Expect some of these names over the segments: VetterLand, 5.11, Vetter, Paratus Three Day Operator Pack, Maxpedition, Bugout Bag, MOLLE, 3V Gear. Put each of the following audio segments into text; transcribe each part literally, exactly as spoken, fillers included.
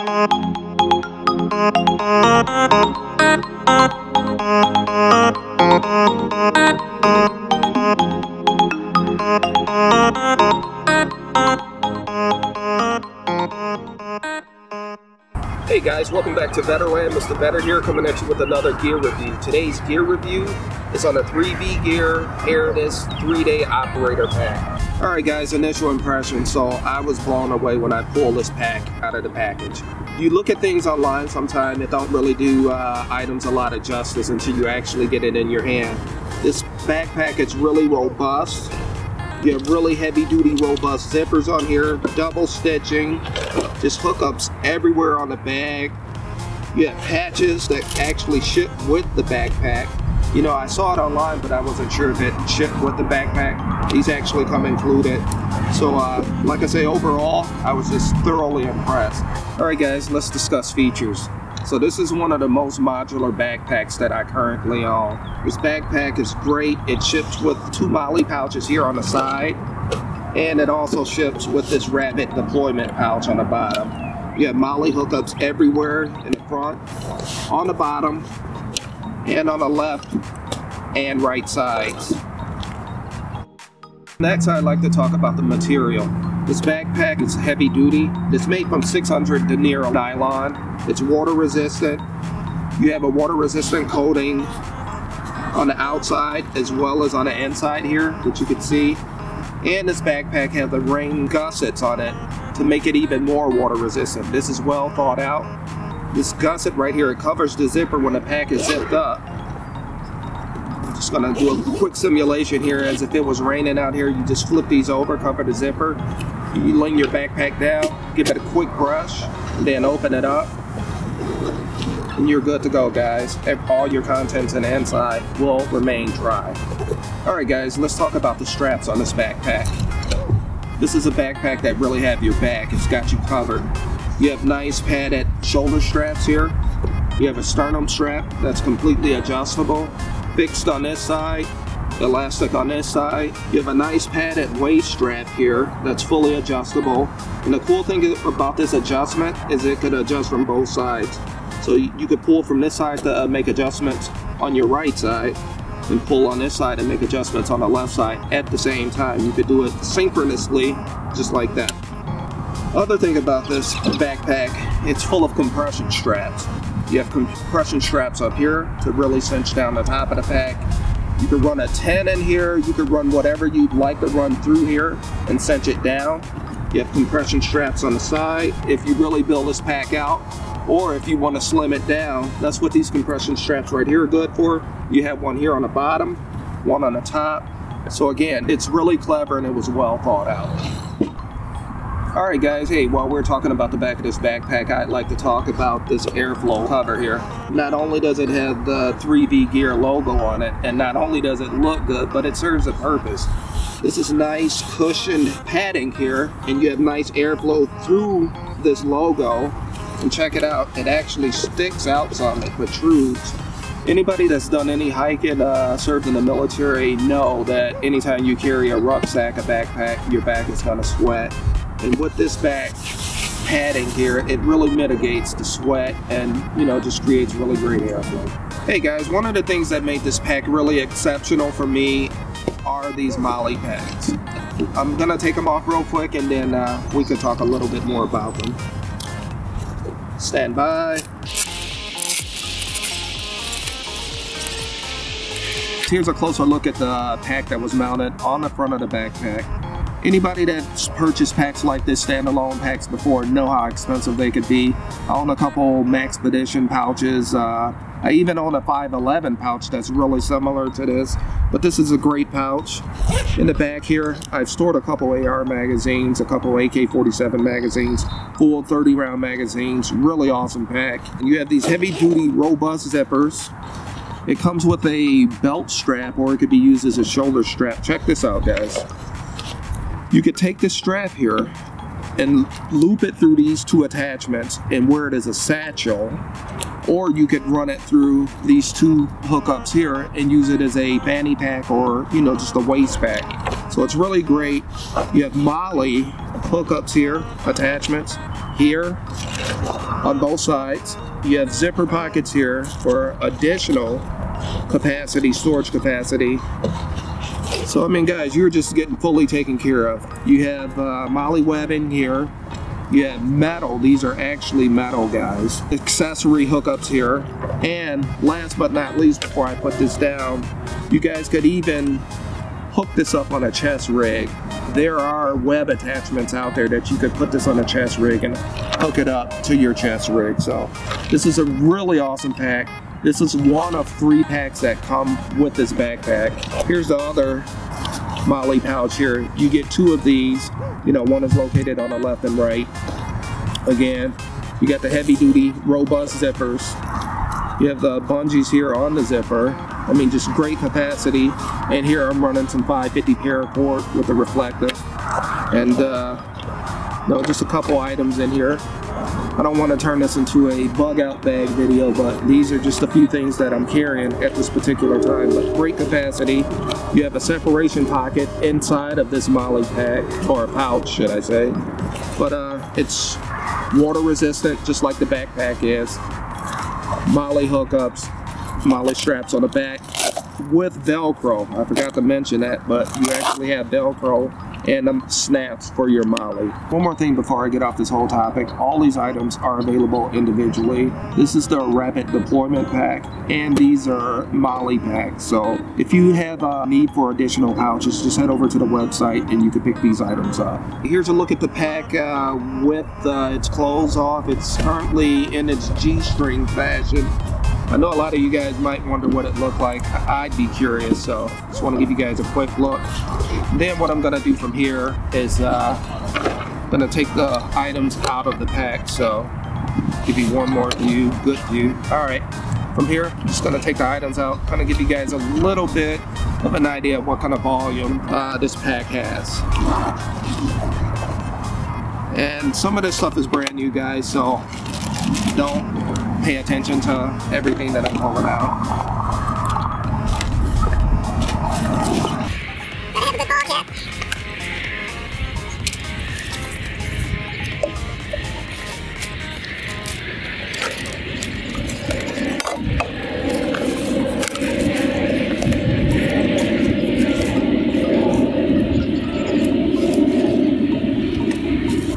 Hey guys, welcome back to VetterLand. Mister Vetter here, coming at you with another gear review. Today's gear review is on the three V Gear Paratus Three Day Operator Pack. All right guys, initial impression. So I was blown away when I pulled this pack out of the package. You look at things online sometimes that don't really do uh, items a lot of justice until you actually get it in your hand. This backpack is really robust. You have really heavy duty robust zippers on here, double stitching, just hookups everywhere on the bag. You have patches that actually ship with the backpack. You know, I saw it online, but I wasn't sure if it shipped with the backpack. These actually come included. So uh, like I say, overall, I was just thoroughly impressed. All right guys, let's discuss features. So this is one of the most modular backpacks that I currently own. This backpack is great. It ships with two MOLLE pouches here on the side, and it also ships with this rabbit deployment pouch on the bottom. You have MOLLE hookups everywhere in the front, on the bottom, and on the left and right sides. Next, I'd like to talk about the material. This backpack is heavy duty. It's made from six hundred denier nylon. It's water resistant. You have a water resistant coating on the outside as well as on the inside here, which you can see. And this backpack has the rain gussets on it to make it even more water resistant. This is well thought out. This gusset right here, it covers the zipper when the pack is zipped up. Just gonna do a quick simulation here. As if it was raining out here, you just flip these over, cover the zipper, you lean your backpack down, give it a quick brush, then open it up, and you're good to go guys. All your contents and inside will remain dry. Alright guys, let's talk about the straps on this backpack. This is a backpack that really have your back. It's got you covered. You have nice padded shoulder straps here. You have a sternum strap that's completely adjustable. Fixed on this side, elastic on this side. You have a nice padded waist strap here that's fully adjustable. And the cool thing about this adjustment is it could adjust from both sides. So you, you could pull from this side to uh, make adjustments on your right side, and pull on this side and make adjustments on the left side at the same time. You could do it synchronously, just like that. Other thing about this backpack, it's full of compression straps. You have compression straps up here to really cinch down the top of the pack. You can run a ten in here. You can run whatever you'd like to run through here and cinch it down. You have compression straps on the side. If you really build this pack out, or if you want to slim it down, that's what these compression straps right here are good for. You have one here on the bottom, one on the top. So again, it's really clever and it was well thought out. Alright guys, hey, while we're talking about the back of this backpack, I'd like to talk about this airflow cover here. Not only does it have the three V Gear logo on it, and not only does it look good, but it serves a purpose. This is nice cushioned padding here, and you have nice airflow through this logo. And check it out, it actually sticks out some, it protrudes. Anybody that's done any hiking, uh, served in the military, know that anytime you carry a rucksack, a backpack, your back is gonna sweat. And with this back padding here, it really mitigates the sweat and, you know, just creates really great airflow. Hey guys, one of the things that made this pack really exceptional for me are these MOLLE pads. I'm gonna take them off real quick and then uh, we can talk a little bit more about them. Stand by. Here's a closer look at the pack that was mounted on the front of the backpack. Anybody that's purchased packs like this, standalone packs before, know how expensive they could be. I own a couple Maxpedition pouches. Uh, I even own a five eleven pouch that's really similar to this, but this is a great pouch. In the back here, I've stored a couple A R magazines, a couple A K forty-seven magazines, full thirty round magazines, really awesome pack. And you have these heavy duty, robust zippers. It comes with a belt strap, or it could be used as a shoulder strap. Check this out, guys. You could take this strap here and loop it through these two attachments and wear it as a satchel, or you could run it through these two hookups here and use it as a fanny pack, or, you know, just a waist pack. So it's really great. You have MOLLE hookups here, attachments. here on both sides. You have zipper pockets here for additional capacity, storage capacity. So I mean, guys, you're just getting fully taken care of. You have uh, MOLLE webbing here. You have metal. These are actually metal, guys. Accessory hookups here. And last but not least, before I put this down, you guys could even hook this up on a chest rig. There are web attachments out there that you could put this on a chest rig and hook it up to your chest rig. So this is a really awesome pack. This is one of three packs that come with this backpack. Here's the other MOLLE pouch here. You get two of these. You know, one is located on the left and right. Again, you got the heavy duty, robust zippers. You have the bungees here on the zipper. I mean, just great capacity. And here I'm running some five fifty paracord with the reflective. And, uh, you know, just a couple items in here. I don't want to turn this into a bug out bag video, but these are just a few things that I'm carrying at this particular time. But great capacity. You have a separation pocket inside of this MOLLE pack, or pouch, should I say. But uh, it's water resistant, just like the backpack is. MOLLE hookups, MOLLE straps on the back with Velcro. I forgot to mention that, but you actually have Velcro and um, snaps for your MOLLE. One more thing before I get off this whole topic, all these items are available individually. This is the Rapid Deployment Pack, and these are MOLLE packs. So if you have a need for additional pouches, just head over to the website and you can pick these items up. Here's a look at the pack uh, with uh, its clothes off. It's currently in its G-string fashion. I know a lot of you guys might wonder what it looked like. I'd be curious, so just want to give you guys a quick look. Then what I'm going to do from here is uh, I'm going to take the items out of the pack, so give you one more view, good view. All right, from here, I'm just going to take the items out, kind of give you guys a little bit of an idea of what kind of volume uh, this pack has. And some of this stuff is brand new, guys, so don't pay attention to everything that I'm pulling out.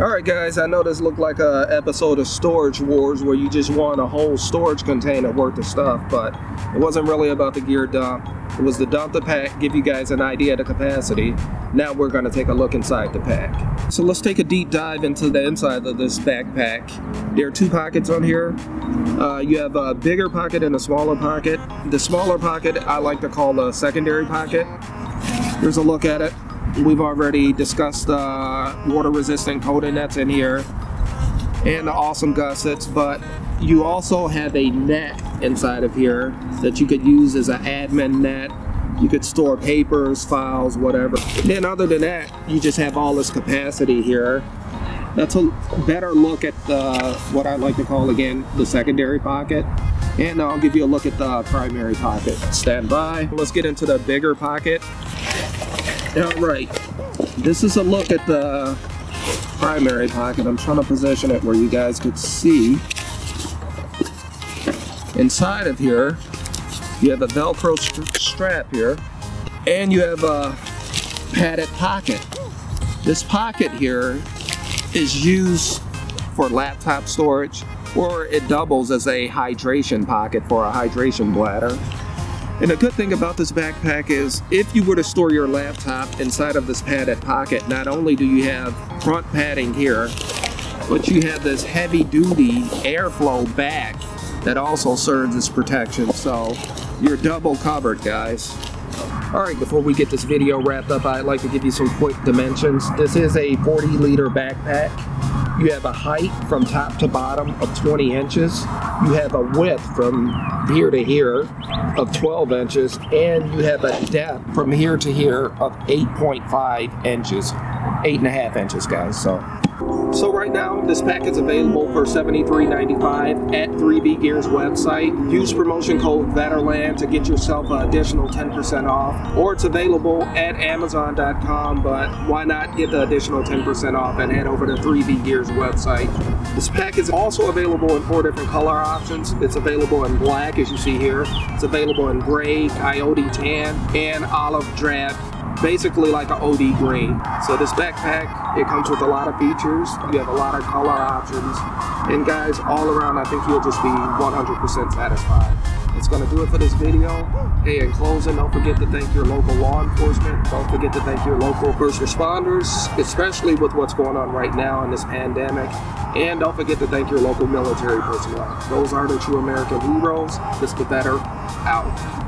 Alright guys, I know this looked like an episode of Storage Wars where you just want a whole storage container worth of stuff, but it wasn't really about the gear dump. It was the dump the pack, give you guys an idea of the capacity. Now we're going to take a look inside the pack. So let's take a deep dive into the inside of this backpack. There are two pockets on here. Uh, you have a bigger pocket and a smaller pocket. The smaller pocket I like to call the secondary pocket. Here's a look at it. We've already discussed the uh, water-resistant coating that's in here and the awesome gussets, but you also have a net inside of here that you could use as an admin net. You could store papers, files, whatever. And then other than that, you just have all this capacity here. That's a better look at the, what I like to call, again, the secondary pocket. And I'll give you a look at the primary pocket. Stand by. Let's get into the bigger pocket. All right, this is a look at the primary pocket. I'm trying to position it where you guys could see. Inside of here, you have a Velcro st strap here, and you have a padded pocket. This pocket here is used for laptop storage, or it doubles as a hydration pocket for a hydration bladder. And a good thing about this backpack is if you were to store your laptop inside of this padded pocket, not only do you have front padding here, but you have this heavy duty airflow back that also serves as protection. So you're double covered, guys. All right, before we get this video wrapped up, I'd like to give you some quick dimensions. This is a forty liter backpack. You have a height from top to bottom of twenty inches. You have a width from here to here of twelve inches, and you have a depth from here to here of eight point five inches, eight and a half inches, guys. So So right now, this pack is available for seventy-three ninety-five at three V Gear's website. Use promotion code VetterLand to get yourself an additional ten percent off, or it's available at amazon dot com, but why not get the additional ten percent off and head over to three V Gear's website. This pack is also available in four different color options. It's available in black, as you see here. It's available in gray, coyote tan, and olive drab. Basically like an O D green. So this backpack, it comes with a lot of features. You have a lot of color options. And guys, all around, I think you'll just be one hundred percent satisfied. It's gonna do it for this video. Hey, in closing, don't forget to thank your local law enforcement. Don't forget to thank your local first responders, especially with what's going on right now in this pandemic. And don't forget to thank your local military personnel. Those are the true American heroes. This is the Vetter out.